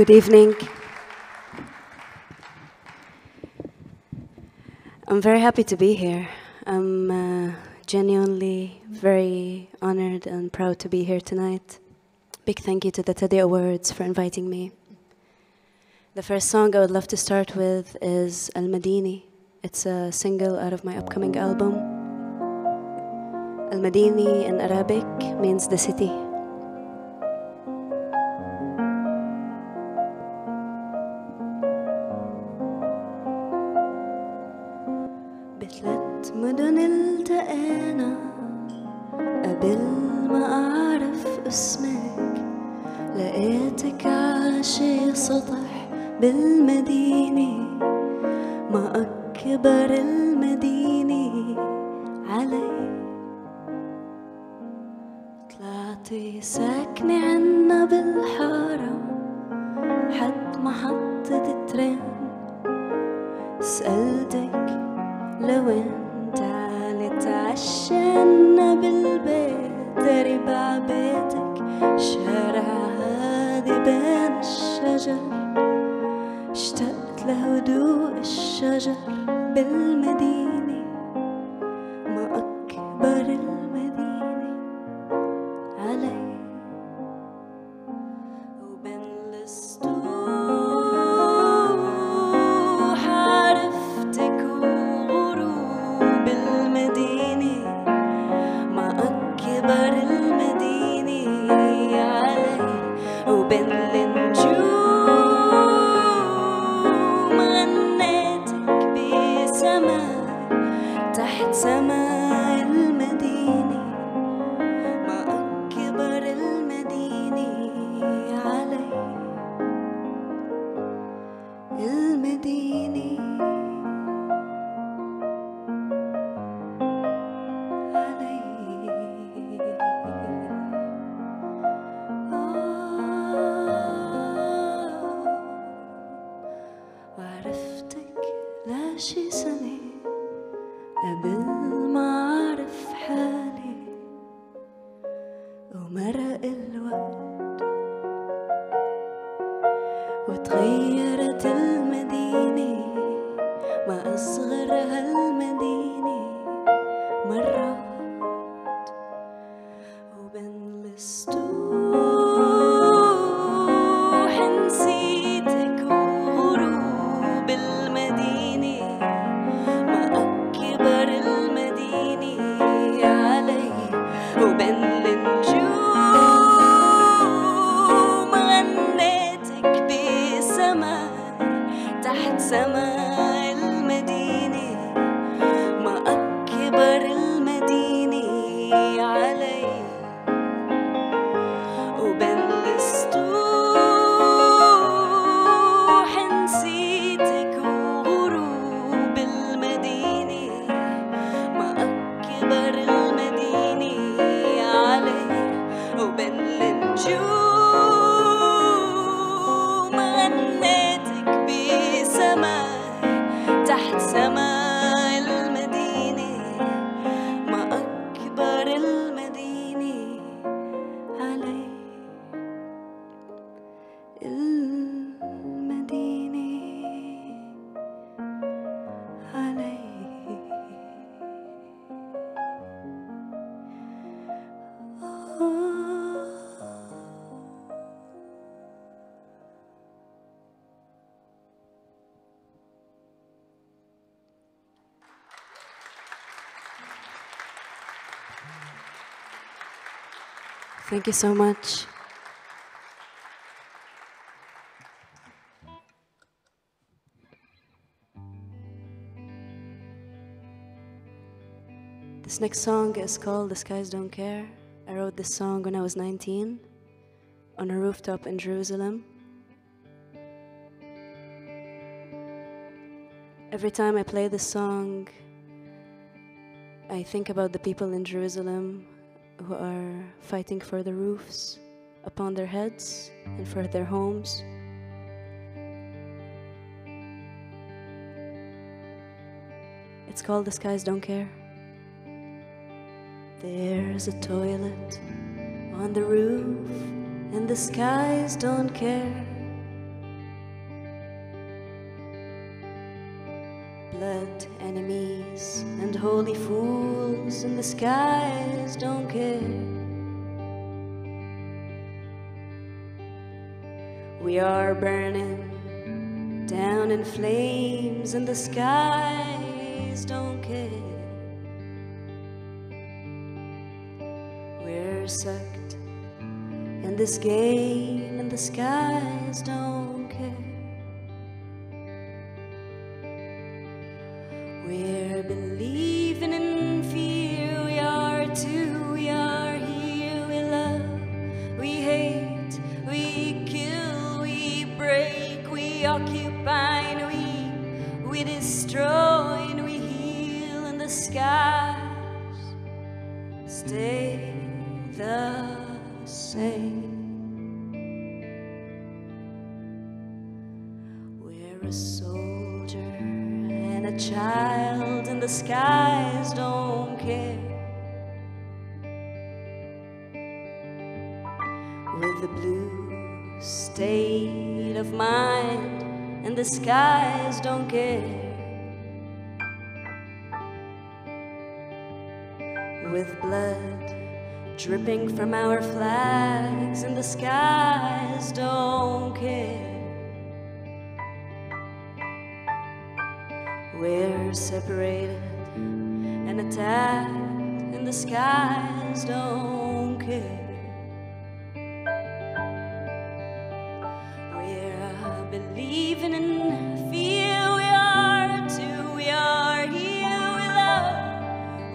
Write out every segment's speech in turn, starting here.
Good evening. I'm very happy to be here. I'm genuinely very honored and proud to be here tonight. Big thank you to the TEDDY Awards for inviting me. The first song I would love to start with is Al-Madini. It's a single out of my upcoming album. Al-Madini in Arabic means the city. بثلاث مدن التقينا قبل ما أعرف اسمك لقيتك عاشي سطح بالمدينة ما أكبر المدينة علي طلعتي ساكنة عنا بالحارة حد محطة الترين سألتك لوين تعالي تعشينا بالبيت ربع بيتك شارع هادي بين الشجر اشتقت لهدوء الشجر بالمدينة ما أكبر المدينة علي وبين السطوح عرفتك وغروب المدينة ما أكبر المدينة علي وبين سماء المدينة ما أكبر المدينة علي المدينة علي وعرفتك لا شي سنة قبل ما أعرف حالي ومرق الوقت وتغيرت المدينة ما أصغر هالمدينة مرات وبين السطوح نسيتك وغروب المدينة وبين النجوم غنيتك بسماء تحت سماء المدينة ما أكبر المدينة علي وبين السطوح نسيتك وغروب المدينة ما أكبر المدينة وبين النجوم غنيتك بسماء تحت سماء المدينة ما أكبر المدينة علي المدينة علي Thank you so much. This next song is called The Skies Don't Care. I wrote this song when I was 19 on a rooftop in Jerusalem. Every time I play this song, I think about the people in Jerusalem who are fighting for the roofs upon their heads and for their homes. It's called The Skies Don't Care. There's a toilet on the roof and the skies don't care. fools in the skies don't care. We are burning down in flames and the skies don't care. We're sucked in this game and the skies don't care. We're believing in fear, we are too, we are here, we love, we hate, we kill, we break, we occupy, and we destroy, and we heal, and the skies stay the same. We're a soldier and a child, and the skies don't care. With the blue state of mind, and the skies don't care. With blood dripping from our flags, and the skies don't care. We're separated and attacked, and the skies don't care. We're believing in fear, we are too, we are here, we love,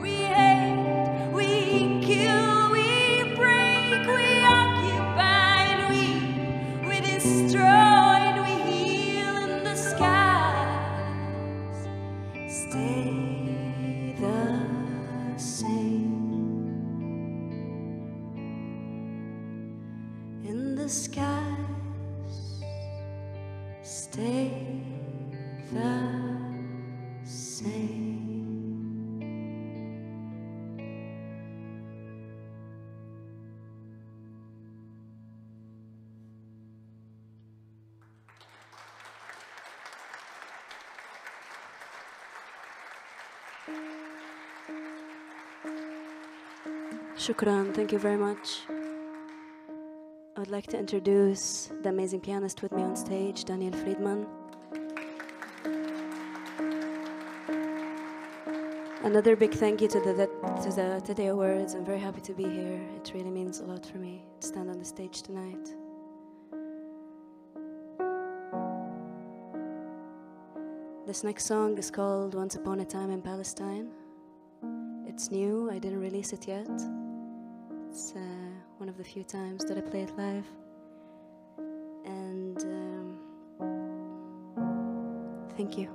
we hate, we kill. The skies stay the same. Shukran, thank you very much. I would like to introduce the amazing pianist with me on stage, Daniel Friedman. Another big thank you to the TEDDY Awards. I'm very happy to be here. It really means a lot for me to stand on the stage tonight. This next song is called Once Upon a Time in Palestine. It's new, I didn't release it yet. It's one of the few times that I play it live, and thank you.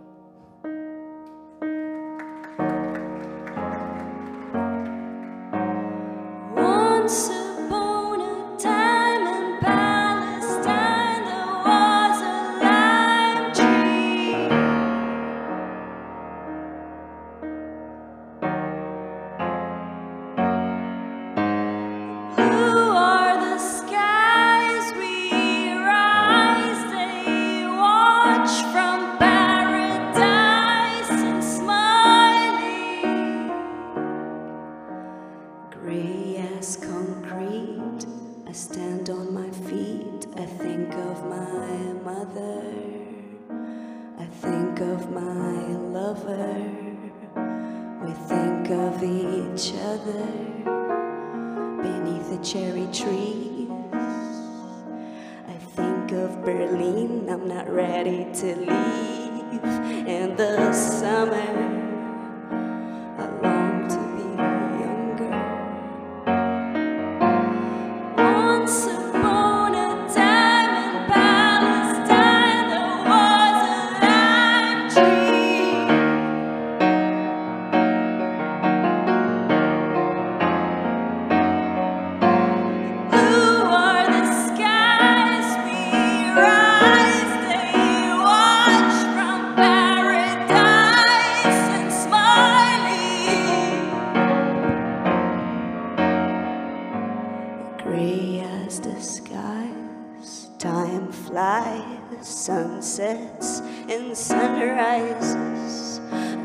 Sunsets and sunrises,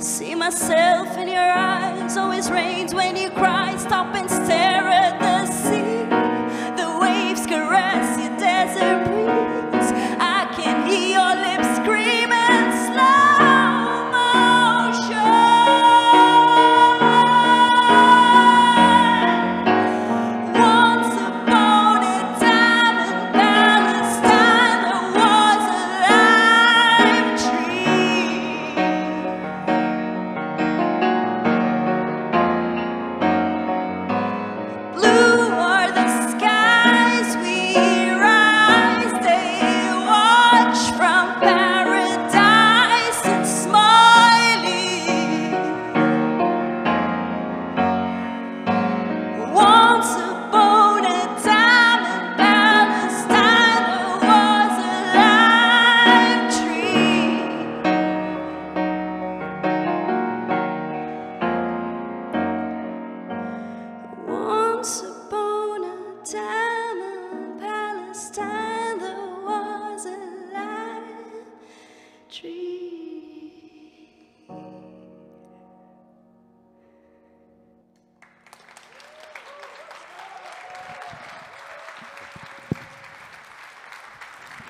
See myself in your eyes, always rains when you cry. Stop and stare at the sea. The waves caress your desert breeze. I can hear your lips scream in slow motion. Once upon a time in Palestine, there was a live tree. Once upon a time in Palestine, there was a live tree.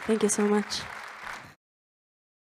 Thank you so much.